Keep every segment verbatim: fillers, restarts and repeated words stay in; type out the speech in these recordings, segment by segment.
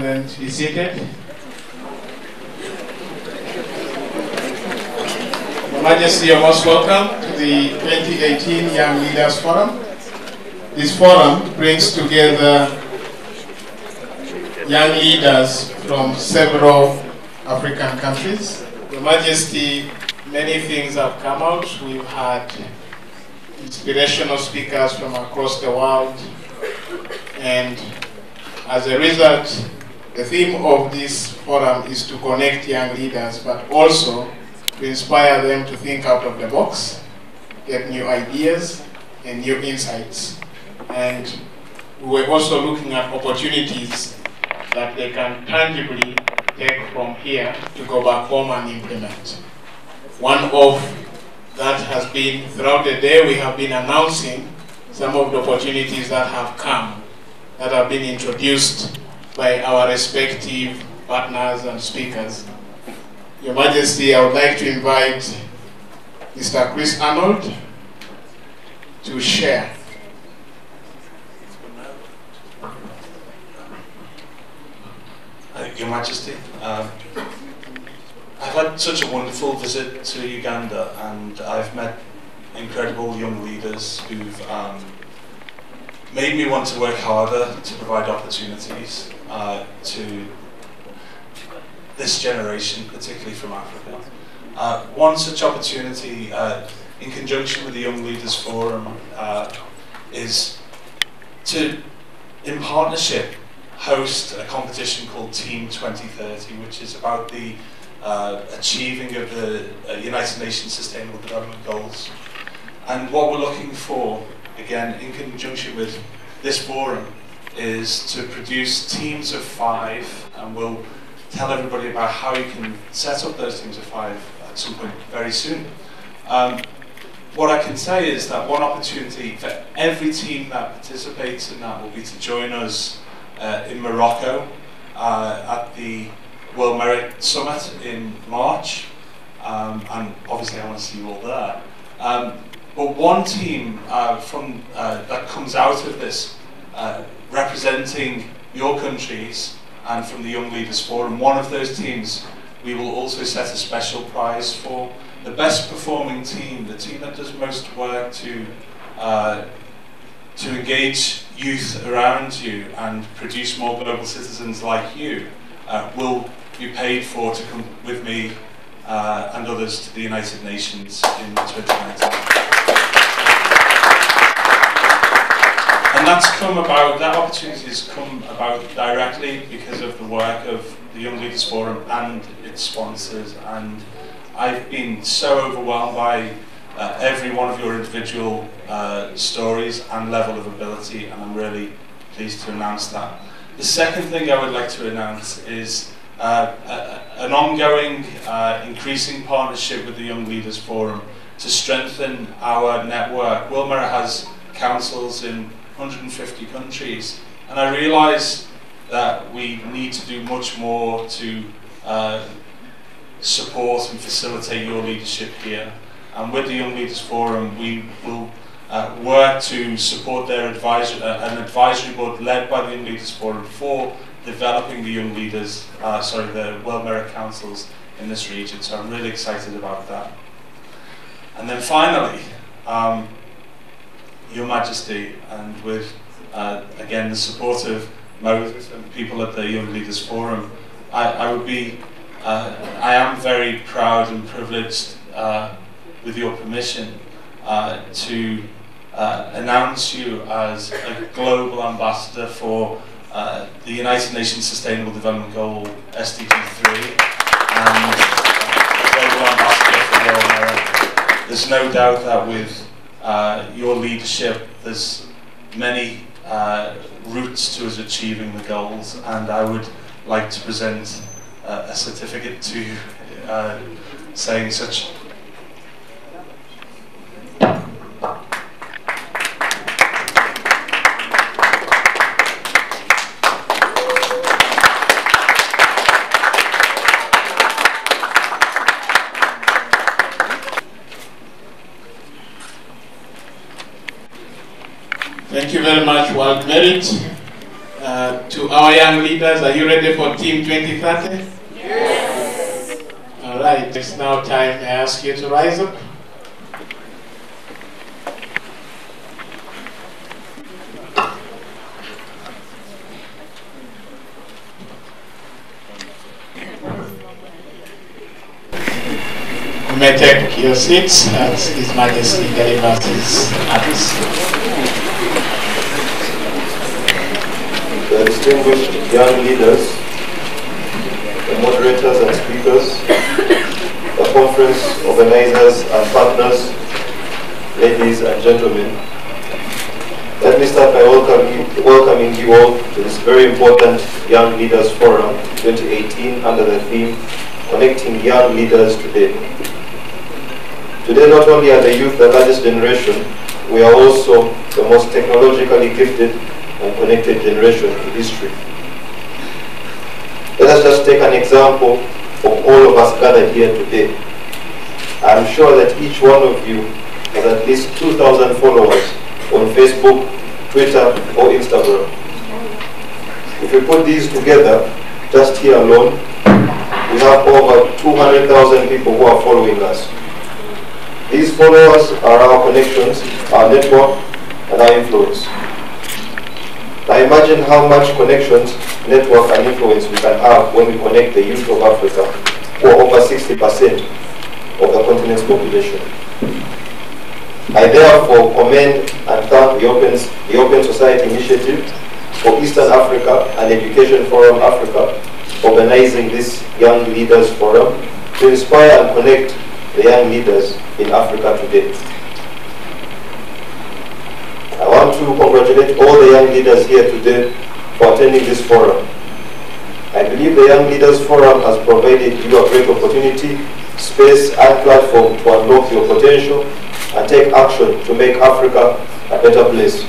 and then be seated. Your Majesty, you're most welcome to the twenty eighteen Young Leaders Forum. This forum brings together young leaders from several African countries. Your Majesty, many things have come out. We've had inspirational speakers from across the world, and as a result, the theme of this forum is to connect young leaders, but also to inspire them to think out of the box, get new ideas and new insights. And we're also looking at opportunities that they can tangibly take from here to go back home and implement. One of that has been, throughout the day, we have been announcing some of the opportunities that have come, that have been introduced by our respective partners and speakers. Your Majesty, I would like to invite Mister Chris Arnold to share. Your Majesty, um, I've had such a wonderful visit to Uganda, and I've met incredible young leaders who've um, made me want to work harder to provide opportunities uh, to this generation, particularly from Africa. Uh, one such opportunity, uh, in conjunction with the Young Leaders Forum, uh, is to, in partnership, host a competition called Team twenty thirty, which is about the uh, achieving of the uh, United Nations Sustainable Development Goals. And what we're looking for, again, in conjunction with this forum, is to produce teams of five, and we'll tell everybody about how you can set up those teams of five at some point very soon. Um, what I can say is that one opportunity for every team that participates in that will be to join us Uh, in Morocco uh, at the World Merit Summit in March, um, and obviously I want to see you all there. Um, but one team uh, from uh, that comes out of this uh, representing your countries and from the Young Leaders Forum, one of those teams we will also set a special prize for. The best performing team, the team that does most work to uh, to engage youth around you and produce more global citizens like you, uh, will be paid for to come with me uh, and others to the United Nations in twenty nineteen. And that's come about, that opportunity has come about directly because of the work of the Young Leaders Forum and its sponsors, and I've been so overwhelmed by Uh, every one of your individual uh, stories and level of ability, and I'm really pleased to announce that. The second thing I would like to announce is uh, a, an ongoing, uh, increasing partnership with the Young Leaders Forum to strengthen our network. World Merit has councils in one hundred fifty countries, and I realise that we need to do much more to uh, support and facilitate your leadership here. And with the Young Leaders Forum, we will uh, work to support their advisor, uh, an advisory board led by the Young Leaders Forum for developing the young leaders, uh, sorry, the World Merit Councils in this region. So I'm really excited about that. And then finally, um, Your Majesty, and with uh, again the support of most people at the Young Leaders Forum, I, I would be, uh, I am very proud and privileged. Uh, with your permission, uh, to uh, announce you as a global ambassador for uh, the United Nations Sustainable Development Goal, S D G three, and a global ambassador for World Merit. There's no doubt that with uh, your leadership, there's many uh, routes to us achieving the goals, and I would like to present uh, a certificate to you uh, saying such. Thank you very much, World Merit. Uh, Uh, to our young leaders, are you ready for Team twenty thirty? Yes! All right, it's now time I ask you to rise up. You may take your seats as His Majesty delivers his address. The distinguished young leaders, the moderators and speakers, the conference organizers and partners, ladies and gentlemen, let me start by welcoming, welcoming you all to this very important Young Leaders Forum twenty eighteen under the theme Connecting Young Leaders Today. Today not only are the youth the largest generation, we are also the most technologically gifted and connected generation in history. Let us just take an example of all of us gathered here today. I'm sure that each one of you has at least two thousand followers on Facebook, Twitter, or Instagram. If we put these together, just here alone, we have over two hundred thousand people who are following us. These followers are our connections, our network, and our influence. Now imagine how much connections, network, and influence we can have when we connect the youth of Africa, who are over sixty percent of the continent's population. I therefore commend and thank the Open, the Open Society Initiative for Eastern Africa and Education Forum Africa organizing this Young Leaders Forum to inspire and connect the young leaders in Africa today. I want to congratulate all the young leaders here today for attending this forum. I believe the Young Leaders Forum has provided you a great opportunity, space, and platform to unlock your potential and take action to make Africa a better place.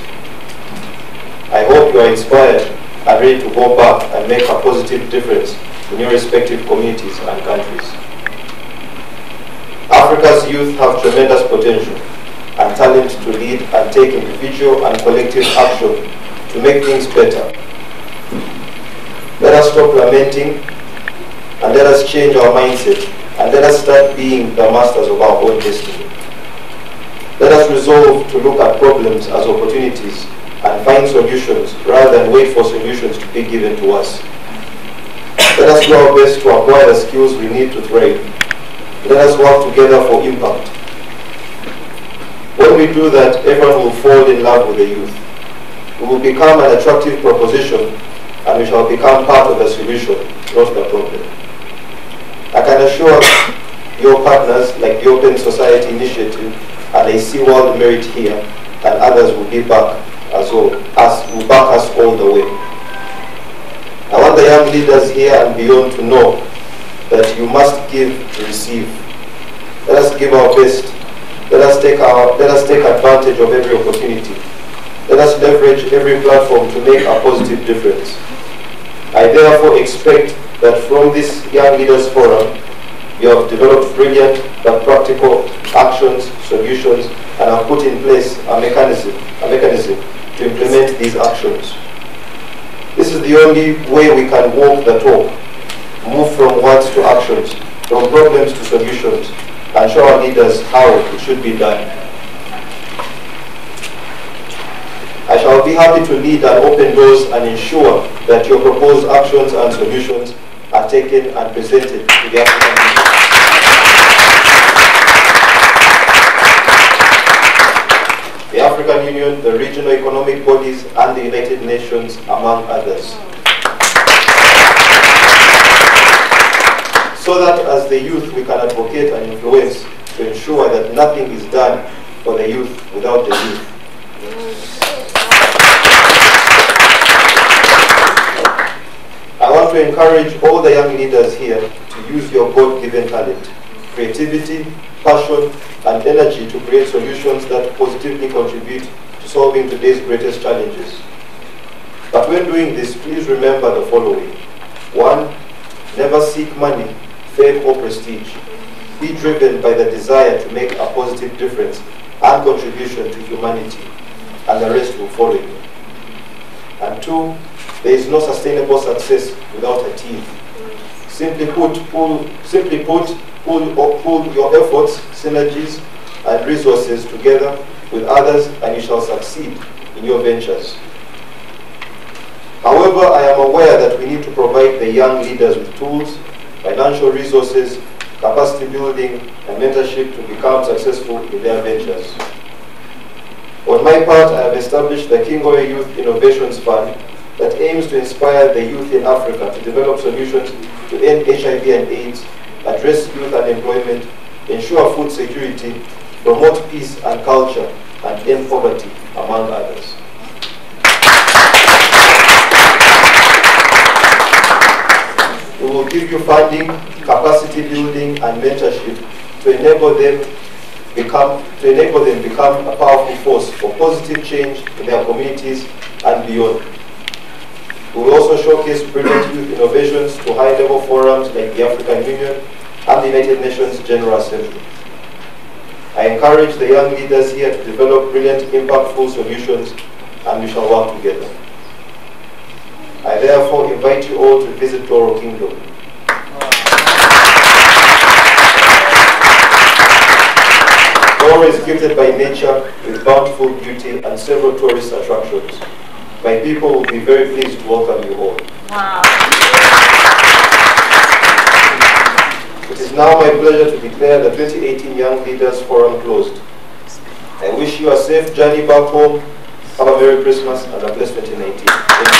I hope you are inspired and ready to go back and make a positive difference in your respective communities and countries. Africa's youth have tremendous potential and talent to lead and take individual and collective action to make things better. Let us stop lamenting and let us change our mindset and let us start being the masters of our own destiny. Let us resolve to look at problems as opportunities and find solutions rather than wait for solutions to be given to us. Let us do our best to acquire the skills we need to thrive. Let us work together for impact. When we do that, everyone will fall in love with the youth. We will become an attractive proposition and we shall become part of the solution, not the problem. I can assure your partners like the Open Society Initiative and I see World Merit here and others will be back as well, as will back us all the way. I want the young leaders here and beyond to know that you must give to receive. Let us give our best. Let us take our, let us take advantage of every opportunity. Let us leverage every platform to make a positive difference. I therefore expect that from this Young Leaders Forum, you have developed brilliant but practical actions, solutions, and have put in place a mechanism, a mechanism to implement these actions. This is the only way we can walk the talk, move from words to actions, from problems to solutions, and show our leaders how it should be done. I shall be happy to lead and open doors and ensure that your proposed actions and solutions are taken and presented to the African leaders. The African Union, the regional economic bodies, and the United Nations, among others. So that as the youth we can advocate and influence to ensure that nothing is done for the youth without the youth. I want to encourage all the young leaders here to use your God-given talent, creativity, passion, and energy to create solutions that positively contribute to solving today's greatest challenges. But when doing this, please remember the following. One, never seek money, fame or prestige. Be driven by the desire to make a positive difference and contribution to humanity, and the rest will follow you. And two, There is no sustainable success without a team. Simply put, pull, simply put, pull or pull your efforts, synergies, and resources together with others, and you shall succeed in your ventures. However, I am aware that we need to provide the young leaders with tools, financial resources, capacity building, and mentorship to become successful in their ventures. On my part, I have established the King Oyo Youth Innovations Fund that aims to inspire the youth in Africa to develop solutions to end H I V and AIDS, address youth unemployment, ensure food security, promote peace and culture, and end poverty, among others. We will give you funding, capacity building, and mentorship to enable them become to enable them become a powerful force for positive change in their communities and beyond. We will also showcase brilliant youth innovations to high-level forums like the African Union and the United Nations General Assembly. I encourage the young leaders here to develop brilliant, impactful solutions, and we shall work together. I therefore invite you all to visit Tooro Kingdom. Tooro is gifted by nature with bountiful beauty and several tourist attractions. My people will be very pleased to welcome you all. Wow. It is now my pleasure to declare the twenty eighteen Young Leaders Forum closed. I wish you a safe journey back home. Have a Merry Christmas and a blessed twenty nineteen. Thank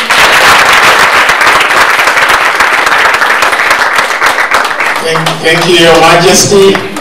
you. Thank, thank you, Your Majesty.